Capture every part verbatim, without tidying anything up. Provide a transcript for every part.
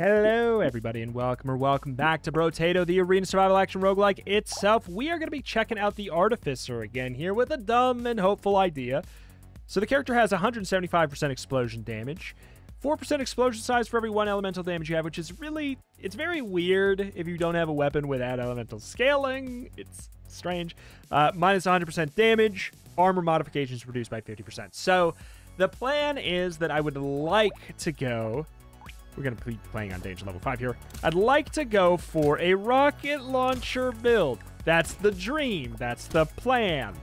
Hello, everybody, and welcome or welcome back to Brotato, the arena survival action roguelike itself. We are going to be checking out the Artificer again here with a dumb and hopeful idea. So the character has one hundred seventy-five percent explosion damage, four percent explosion size for every one elemental damage you have, which is really, it's very weird if you don't have a weapon without elemental scaling. It's strange. Uh, minus one hundred percent damage, armor modifications reduced by fifty percent. So the plan is that I would like to go... We're going to be playing on danger level five here. I'd like to go for a rocket launcher build. That's the dream. That's the plan.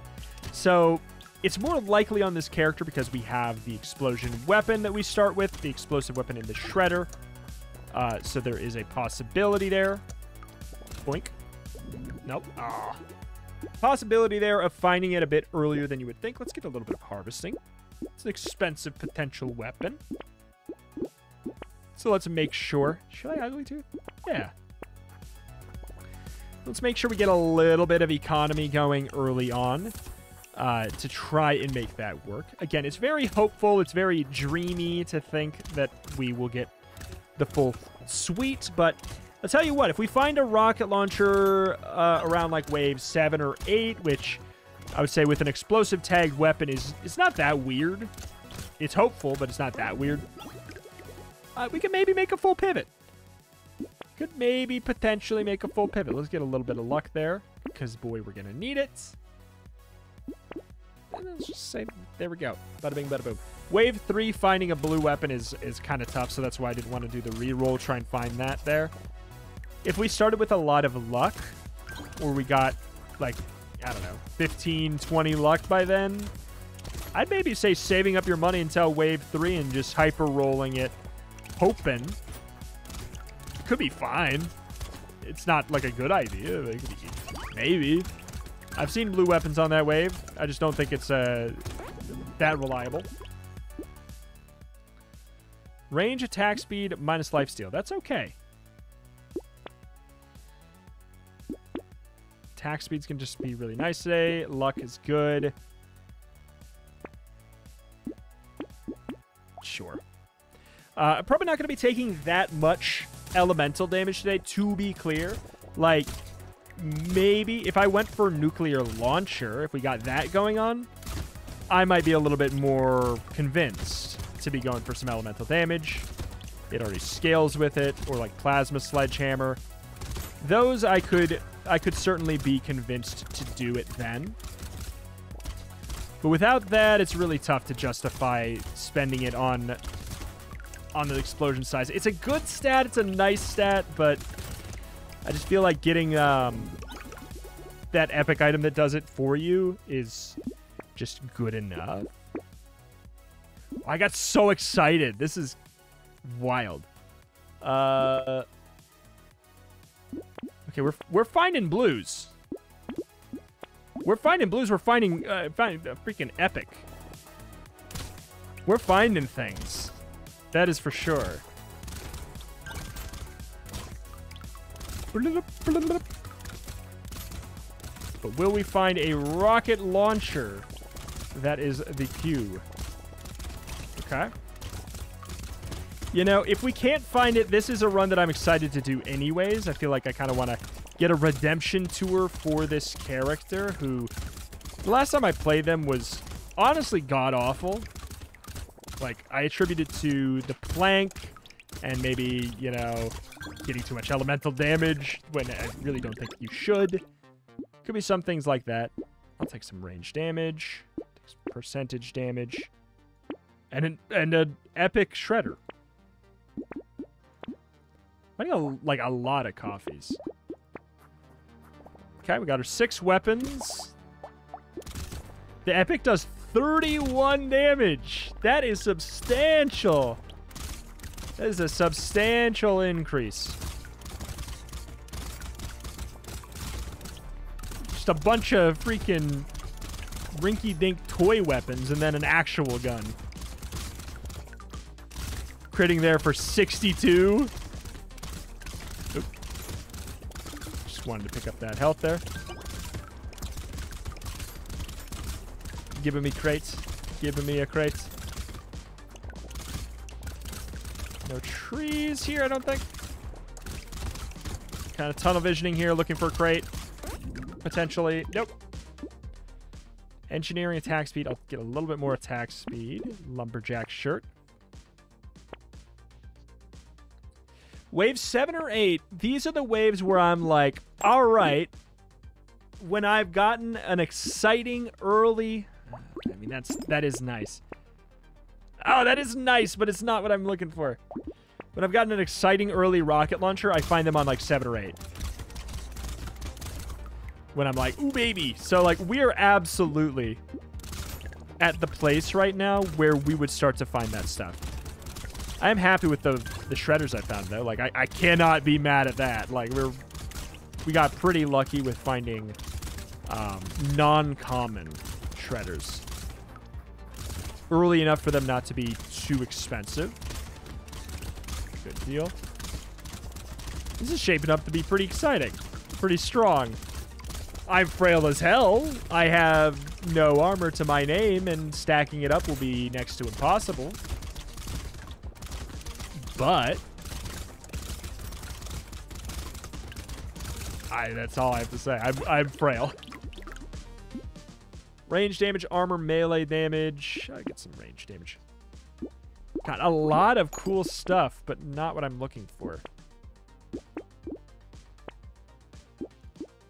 So it's more likely on this character because we have the explosion weapon that we start with, the explosive weapon in the shredder. Uh, so there is a possibility there. Boink. Nope. Ah. Possibility there of finding it a bit earlier than you would think. Let's get a little bit of harvesting. It's an expensive potential weapon. So let's make sure. Should I ugly tooth? Yeah. Let's make sure we get a little bit of economy going early on uh, to try and make that work. Again, it's very hopeful. It's very dreamy to think that we will get the full suite. But I'll tell you what, if we find a rocket launcher uh, around like wave seven or eight, which I would say with an explosive tagged weapon is it's not that weird. It's hopeful, but it's not that weird. Uh, we could maybe make a full pivot. Could maybe potentially make a full pivot. Let's get a little bit of luck there, because, boy, we're going to need it. And let's just say, there we go. Bada bing, bada boom. Wave three, finding a blue weapon is, is kind of tough, so that's why I didn't want to do the reroll, try and find that there. If we started with a lot of luck, or we got, like, I don't know, fifteen, twenty luck by then, I'd maybe say saving up your money until wave three and just hyper-rolling it. Hoping could be fine. It's not like a good idea. It could be, maybe. I've seen blue weapons on that wave. I just don't think it's uh, that reliable. Range, attack speed, minus lifesteal. That's okay. Attack speed's gonna just be really nice today. Luck is good. Sure. Uh, I'm probably not going to be taking that much elemental damage today, to be clear. Like, maybe if I went for Nuclear Launcher, if we got that going on, I might be a little bit more convinced to be going for some elemental damage. It already scales with it, or like Plasma Sledgehammer. Those I could, I could certainly be convinced to do it then. But without that, it's really tough to justify spending it on... on the explosion size. It's a good stat. It's a nice stat, but I just feel like getting um, that epic item that does it for you is just good enough. I got so excited. This is wild. Uh, okay, we're we're finding blues. We're finding blues. We're finding uh, finding a freaking epic. We're finding things. That is for sure. But will we find a rocket launcher? That is the cue. Okay. You know, if we can't find it, this is a run that I'm excited to do anyways. I feel like I kind of want to get a redemption tour for this character who... The last time I played them was honestly god-awful. Like, I attribute it to the plank and maybe, you know, getting too much elemental damage when I really don't think you should. Could be some things like that. I'll take some range damage, take some percentage damage, and an and an epic shredder. I need, a, like, a lot of coffees. Okay, we got our six weapons. The epic does thirty-one damage. That is substantial. That is a substantial increase. Just a bunch of freaking rinky-dink toy weapons and then an actual gun. Critting there for sixty-two. Oop. Just wanted to pick up that health there. Giving me crates. Giving me a crate. No trees here, I don't think. Kind of tunnel visioning here, looking for a crate. Potentially. Nope. Engineering attack speed. I'll get a little bit more attack speed. Lumberjack shirt. Wave seven or eight. These are the waves where I'm like, all right. When I've gotten an exciting early... I mean, that's that is nice. Oh, that is nice, but it's not what I'm looking for. When I've gotten an exciting early rocket launcher, I find them on like seven or eight. When I'm like, ooh, baby. So like, we are absolutely at the place right now where we would start to find that stuff. I am happy with the, the shredders I found though. Like, I, I cannot be mad at that. Like, we're, we got pretty lucky with finding um, non-common shredders early enough for them not to be too expensive. Good deal. This is shaping up to be pretty exciting, pretty strong. I'm frail as hell. I have no armor to my name, and stacking it up will be next to impossible. But I, that's all I have to say. I'm, I'm frail. Range damage, armor, melee damage. I get some range damage. Got a lot of cool stuff, but not what I'm looking for.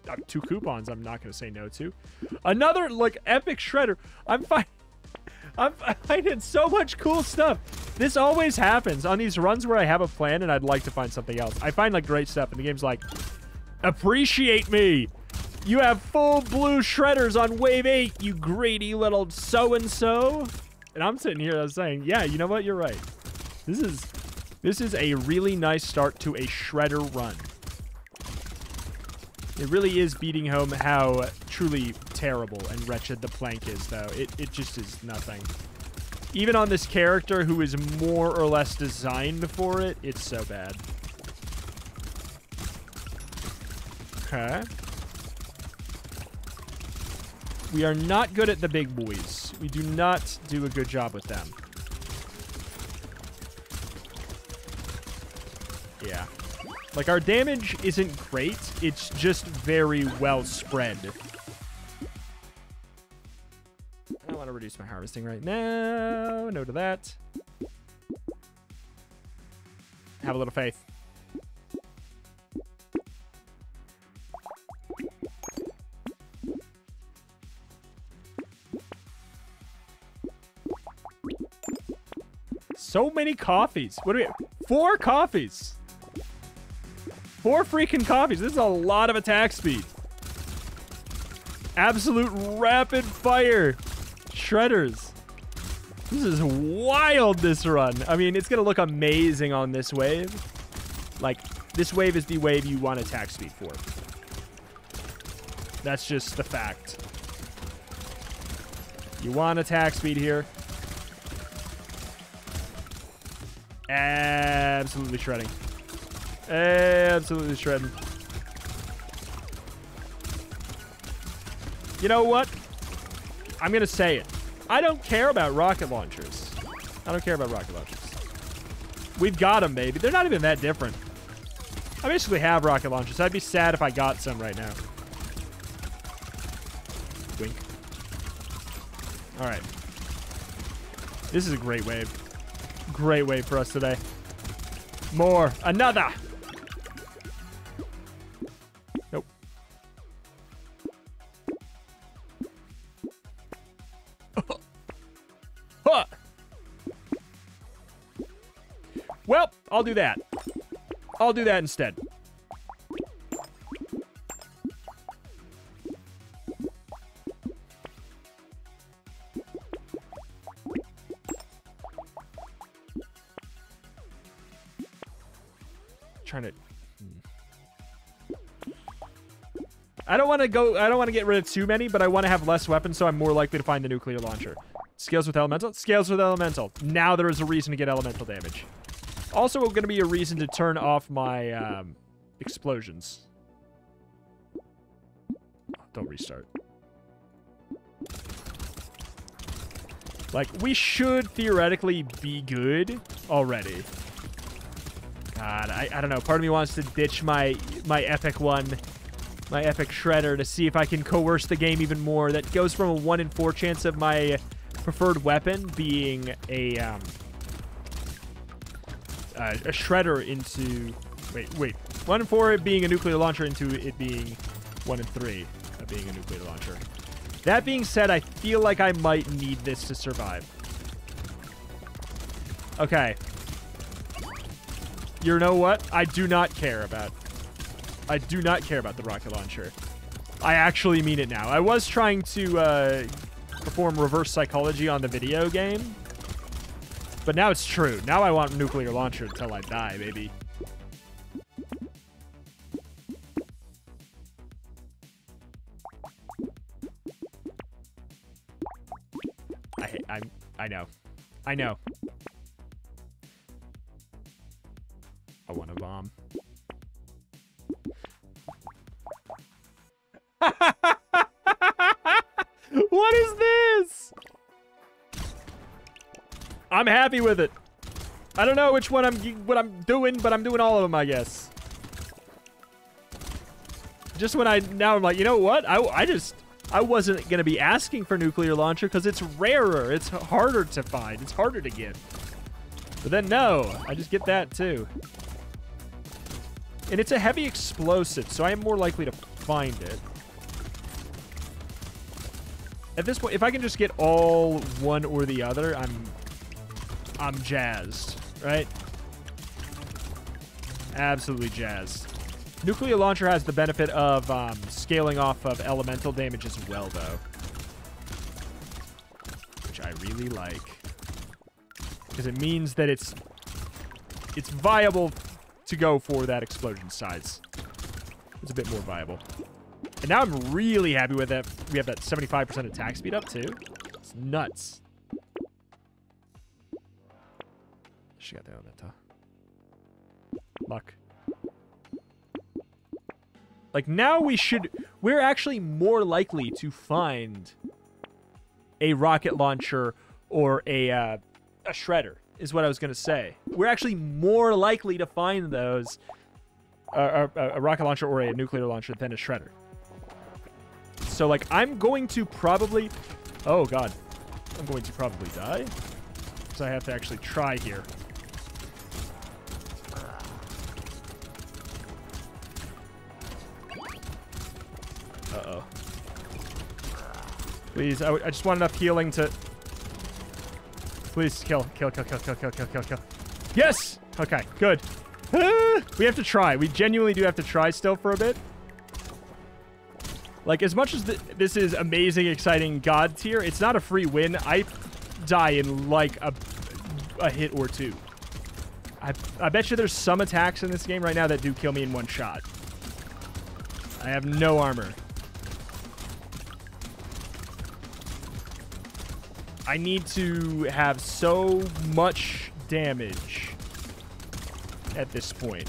Uh, two coupons I'm not going to say no to. Another, like, epic shredder. I'm, fi I'm finding so much cool stuff. This always happens on these runs where I have a plan and I'd like to find something else. I find, like, great stuff, and the game's like, appreciate me. You have full blue shredders on wave eight, you greedy little so-and-so. And I'm sitting here saying, yeah, you know what? You're right. This is, this is a really nice start to a shredder run. It really is beating home how truly terrible and wretched the plank is, though. It, it just is nothing. Even on this character who is more or less designed for it, it's so bad. Okay. We are not good at the big boys. We do not do a good job with them. Yeah. Like, our damage isn't great. It's just very well spread. I don't want to reduce my harvesting right now. No to that. Have a little faith. So many coffees. What do we have? Four coffees. Four freaking coffees. This is a lot of attack speed. Absolute rapid fire shredders. This is wild, this run. I mean, it's going to look amazing on this wave. Like, this wave is the wave you want attack speed for. That's just the fact. You want attack speed here. Absolutely shredding. Absolutely shredding. You know what? I'm going to say it. I don't care about rocket launchers. I don't care about rocket launchers. We've got them, baby. They're not even that different. I basically have rocket launchers. I'd be sad if I got some right now. Wink. All right. This is a great wave. Great wave for us today. More. Another. Nope. Huh. Well, I'll do that. I'll do that instead. I don't want to go. I don't want to get rid of too many, but I want to have less weapons, so I'm more likely to find the nuclear launcher. Scales with elemental. Scales with elemental. Now there is a reason to get elemental damage. Also, going to be a reason to turn off my um, explosions. Don't restart. Like, we should theoretically be good already. God, I, I don't know. Part of me wants to ditch my my epic one, my epic shredder, to see if I can coerce the game even more. That goes from a one in four chance of my preferred weapon being a um, uh, a shredder into wait wait one in four it being a nuclear launcher into it being one in three of being a nuclear launcher. That being said, I feel like I might need this to survive. Okay. You know what? I do not care about... I do not care about the rocket launcher. I actually mean it now. I was trying to uh, perform reverse psychology on the video game, but now it's true. Now I want nuclear launcher until I die, baby. I, I, I know. I know. I want a bomb. What is this? I'm happy with it. I don't know which one I'm what I'm doing, but I'm doing all of them, I guess. Just when I now I'm like, you know what? I I just I wasn't gonna be asking for nuclear launcher because it's rarer, it's harder to find, it's harder to get. But then no, I just get that too. And it's a heavy explosive, so I am more likely to find it. At this point, if I can just get all one or the other, I'm I'm jazzed, right? Absolutely jazzed. Nuclear launcher has the benefit of um, scaling off of elemental damage as well, though. Which I really like. Because it means that it's it's viable to go for that explosion size. It's a bit more viable. And now I'm really happy with that. We have that seventy-five percent attack speed up, too. It's nuts. She got the elemental. Luck. Like, now we should... We're actually more likely to find a rocket launcher or a, uh, a shredder. Is what I was going to say. We're actually more likely to find those uh, a, a rocket launcher or a nuclear launcher than a shredder. So, like, I'm going to probably... Oh, God. I'm going to probably die. So I have to actually try here. Uh-oh. Please, I, I just want enough healing to... Please, kill, kill, kill, kill, kill, kill, kill, kill, kill. Yes! Okay, good. Ah, we have to try. We genuinely do have to try still for a bit. Like, as much as th this is amazing, exciting God tier, it's not a free win. I die in, like, a, a hit or two. I, I bet you there's some attacks in this game right now that do kill me in one shot. I have no armor. I need to have so much damage at this point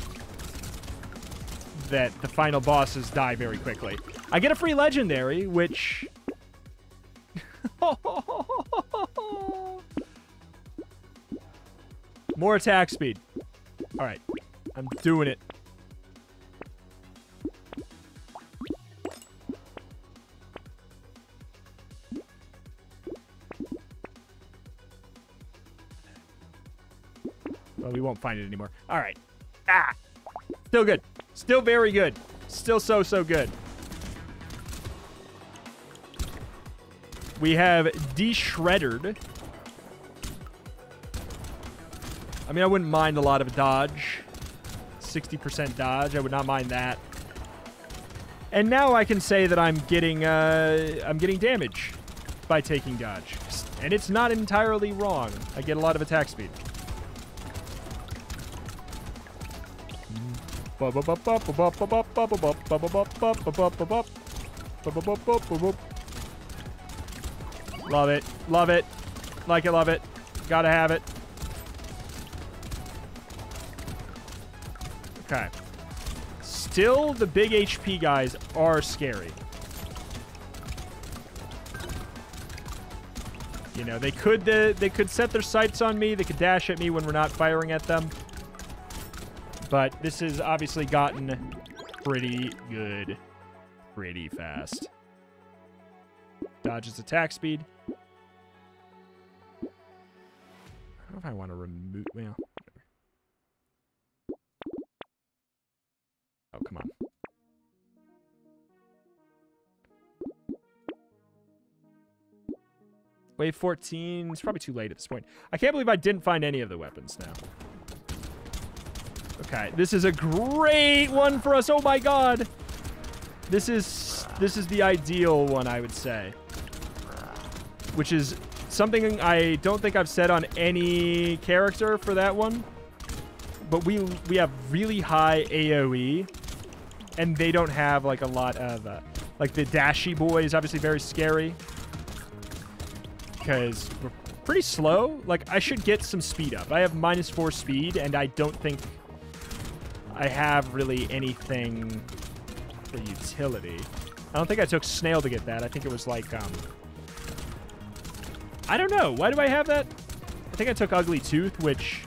that the final bosses die very quickly. I get a free legendary, which... More attack speed. All right. I'm doing it. Well, we won't find it anymore. All right. Ah! Still good. Still very good. Still so, so good. We have de-shreddered. I mean, I wouldn't mind a lot of dodge. sixty percent dodge. I would not mind that. And now I can say that I'm getting, uh, I'm getting damage by taking dodge. And it's not entirely wrong. I get a lot of attack speed. Love it. Love it. Like it, love it. Gotta have it. Okay. Still, the big H P guys are scary. You know, they could they, they could set their sights on me. They could dash at me when we're not firing at them. But this has obviously gotten pretty good pretty fast. Dodges attack speed. I don't know if I want to remove... Well, oh, come on. Wave fourteen. It's probably too late at this point. I can't believe I didn't find any of the weapons now. Okay, this is a great one for us. Oh my god. This is this is the ideal one, I would say. Which is something I don't think I've said on any character for that one. But we we have really high A O E, and they don't have like a lot of uh, like the Dashy boy is obviously very scary. Because we're pretty slow. Like, I should get some speed up. I have minus four speed, and I don't think I have really anything for utility. I don't think I took snail to get that. I think it was like, um... I don't know. Why do I have that? I think I took Ugly Tooth, which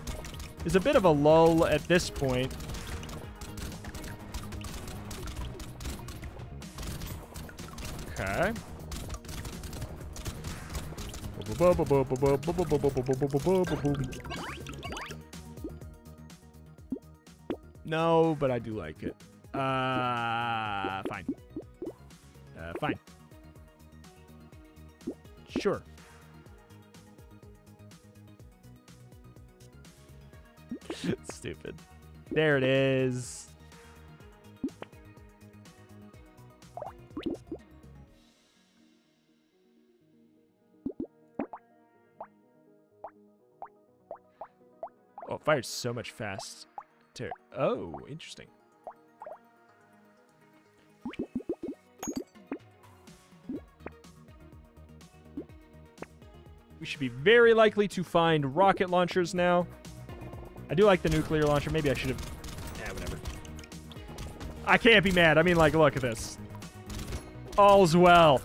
is a bit of a lull at this point. Okay. No, but I do like it. Uh, fine. Uh, fine. Sure. Stupid. There it is. Oh, it fires so much faster. Oh, interesting. We should be very likely to find rocket launchers now. I do like the nuclear launcher. Maybe I should have... Yeah, whatever. I can't be mad. I mean, like, look at this. All's well.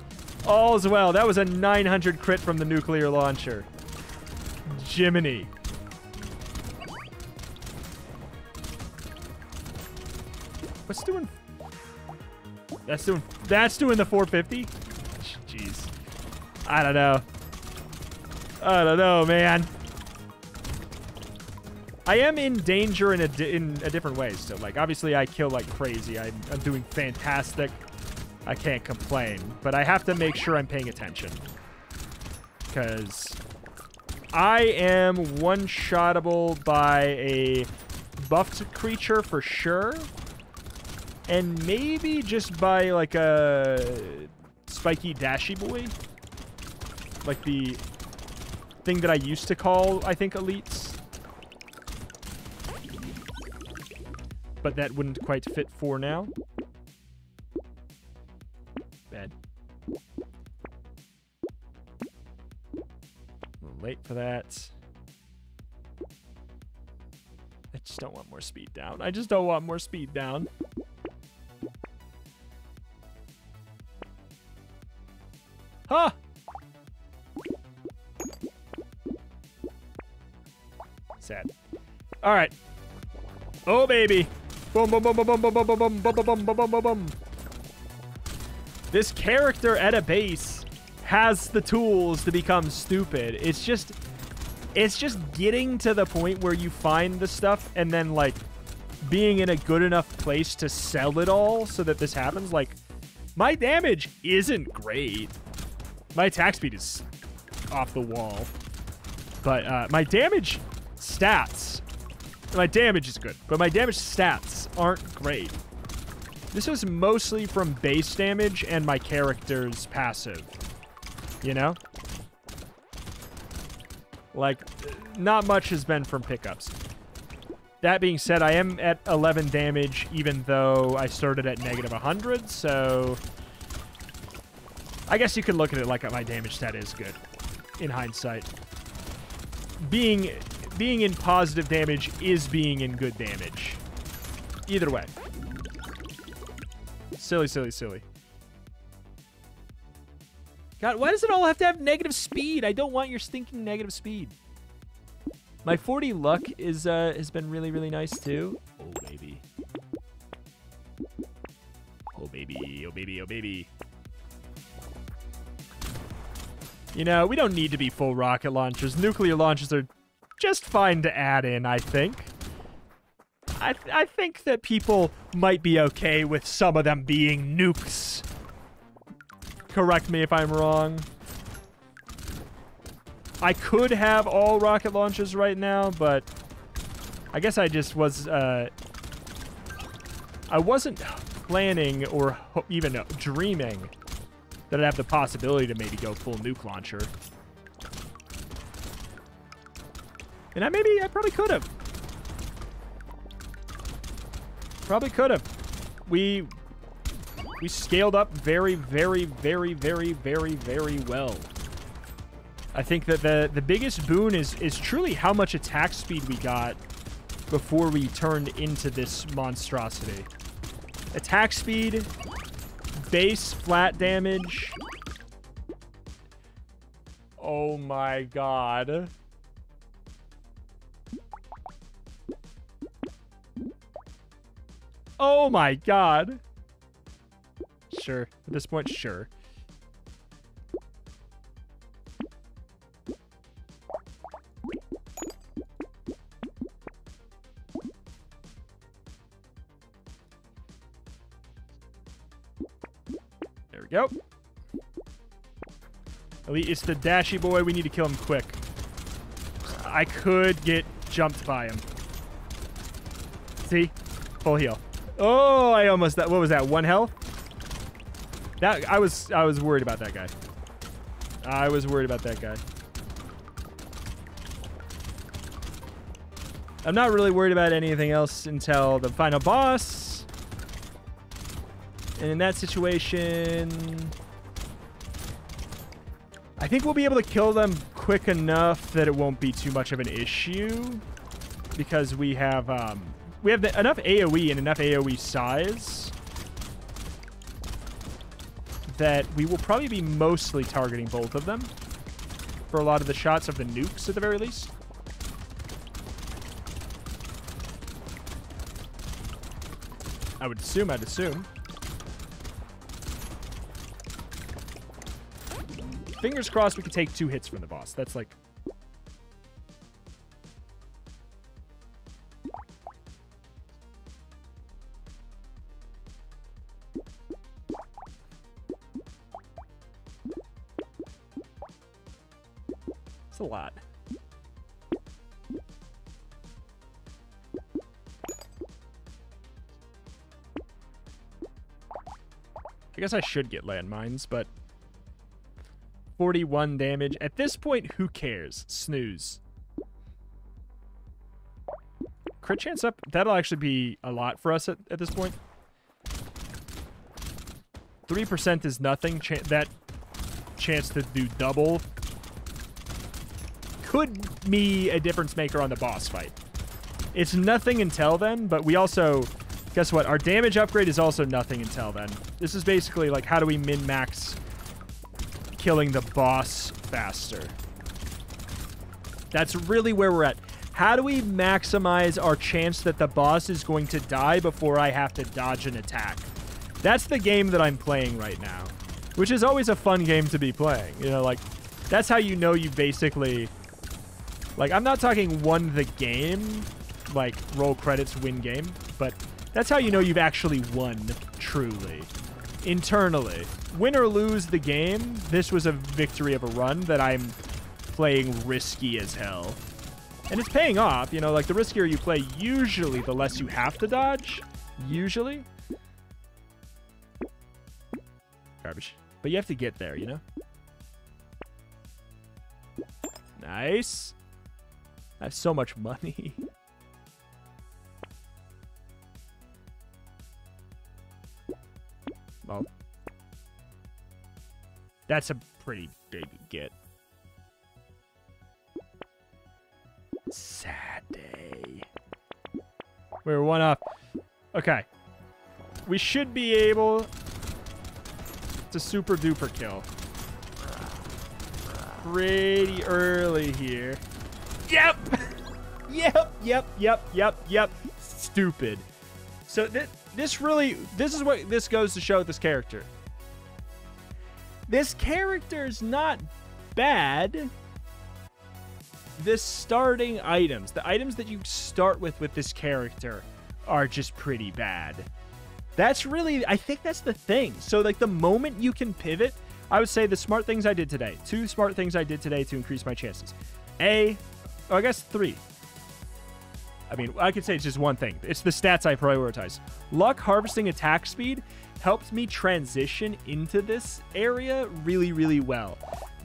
All's well. That was a nine hundred crit from the nuclear launcher. Jiminy. What's doing? That's doing. That's doing the four fifty. Jeez, I don't know. I don't know, man. I am in danger in a di in a different way. So, like, obviously, I kill like crazy. I'm, I'm doing fantastic. I can't complain, but I have to make sure I'm paying attention because I am one-shottable by a buffed creature for sure. And maybe just by, like, a spiky dashy boy. Like the thing that I used to call, I think, elites. But that wouldn't quite fit for now. Bad. Late for that. I just don't want more speed down. I just don't want more speed down. Huh! Sad. All right. Oh baby! Boom! Boom! Boom! Boom! Boom! Boom! Boom! Boom! Boom! Boom! Boom! Boom! This character at a base has the tools to become stupid. It's just, it's just getting to the point where you find the stuff and then like being in a good enough place to sell it all so that this happens. Like, my damage isn't great. My attack speed is off the wall. But uh, my damage stats... My damage is good, but my damage stats aren't great. This was mostly from base damage and my character's passive. You know? Like, not much has been from pickups. That being said, I am at eleven damage, even though I started at negative one hundred, so... I guess you could look at it like my damage stat is good, in hindsight. Being being in positive damage is being in good damage. Either way. Silly, silly, silly. God, why does it all have to have negative speed? I don't want your stinking negative speed. My forty luck is uh, has been really, really nice, too. Oh, baby, oh baby, oh baby. You know, we don't need to be full rocket launchers. Nuclear launchers are just fine to add in, I think. I, th I think that people might be okay with some of them being nukes. Correct me if I'm wrong. I could have all rocket launchers right now, but I guess I just was... Uh, I wasn't planning or even dreaming that I'd have the possibility to maybe go full nuke launcher. And I maybe, I probably could have. Probably could have. We, we scaled up very, very, very, very, very, very well. I think that the, the biggest boon is, is truly how much attack speed we got before we turned into this monstrosity. Attack speed, base flat damage. Oh my god. Oh my god. Sure. At this point, sure. Yep. Elite, it's the dashy boy. We need to kill him quick. I could get jumped by him. See? Full heal. Oh, I almost... What was that? One health? That I was I was worried about that guy. I was worried about that guy. I'm not really worried about anything else until the final boss. And in that situation, I think we'll be able to kill them quick enough that it won't be too much of an issue, because we have um, we have the, enough A O E and enough A O E size that we will probably be mostly targeting both of them for a lot of the shots of the nukes at the very least. I would assume. I'd assume. Fingers crossed we could take two hits from the boss. That's like... It's a lot. I guess I should get landmines, but... forty-one damage. At this point, who cares? Snooze. Crit chance up. That'll actually be a lot for us at, at this point. three percent is nothing. Ch that chance to do double could be a difference maker on the boss fight. It's nothing until then, but we also... Guess what? Our damage upgrade is also nothing until then. This is basically like, how do we min-max... killing the boss faster. That's really where we're at. How do we maximize our chance that the boss is going to die before I have to dodge an attack? That's the game that I'm playing right now, which is always a fun game to be playing. You know, like, that's how you know you basically... Like, I'm not talking won the game, like, roll credits, win game, but that's how you know you've actually won, truly. Internally. Win or lose the game, this was a victory of a run that I'm playing risky as hell. And it's paying off, you know, like the riskier you play, usually the less you have to dodge. Usually. Garbage. But you have to get there, you know? Nice. I have so much money. Well... That's a pretty big get. Sad day. We were one up. Okay. We should be able to super duper kill. Pretty early here. Yep! Yep, yep, yep, yep, yep. Stupid. So th this really, this is what this goes to show this character. This character's not bad. The starting items, the items that you start with with this character are just pretty bad. That's really, I think that's the thing. So like the moment you can pivot, I would say the smart things I did today. Two smart things I did today to increase my chances. A, oh, I guess three. I mean, I could say it's just one thing. It's the stats I prioritize. Luck harvesting attack speed helped me transition into this area really, really well.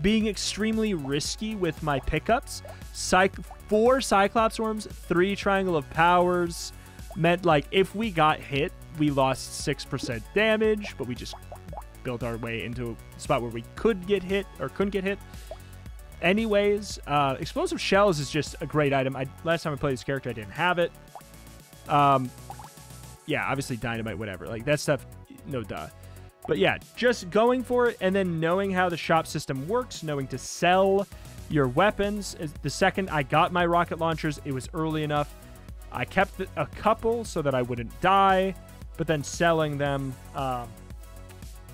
Being extremely risky with my pickups. Psych four Cyclops Worms, three Triangle of Powers. Meant like if we got hit, we lost six percent damage, but we just built our way into a spot where we could get hit or couldn't get hit. Anyways, uh, Explosive Shells is just a great item. I, last time I played this character, I didn't have it. Um, yeah, obviously Dynamite, whatever. Like, that stuff, no duh. But yeah, just going for it and then knowing how the shop system works, knowing to sell your weapons. The second I got my rocket launchers, it was early enough. I kept a couple so that I wouldn't die, but then selling them... Um,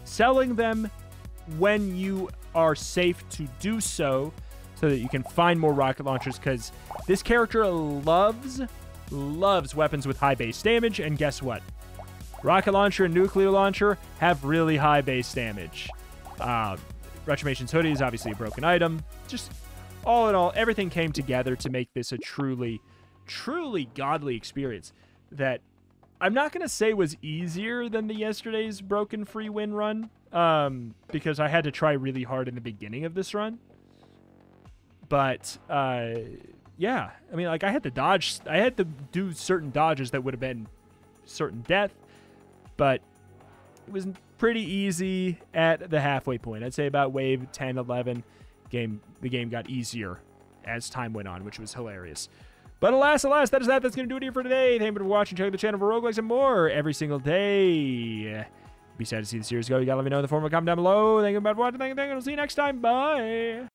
selling them when you are safe to do so, so that you can find more rocket launchers, because this character loves, loves weapons with high base damage, and guess what? Rocket launcher and nuclear launcher have really high base damage. Uh, Retrimation's hoodie is obviously a broken item. Just all in all, everything came together to make this a truly, truly godly experience that I'm not going to say was easier than the yesterday's broken free win run, um, because I had to try really hard in the beginning of this run. But, uh, yeah, I mean, like I had to dodge, I had to do certain dodges that would have been certain death, but it was pretty easy at the halfway point. I'd say about wave ten, eleven, game, the game got easier as time went on, which was hilarious. But alas, alas, that is that. That's going to do it here for today. Thank you for watching. Check out the channel for roguelikes and more every single day. Be sad to see the series go. You got to let me know in the form of a comment down below. Thank you for watching. Thank you, thank you. I'll see you next time. Bye.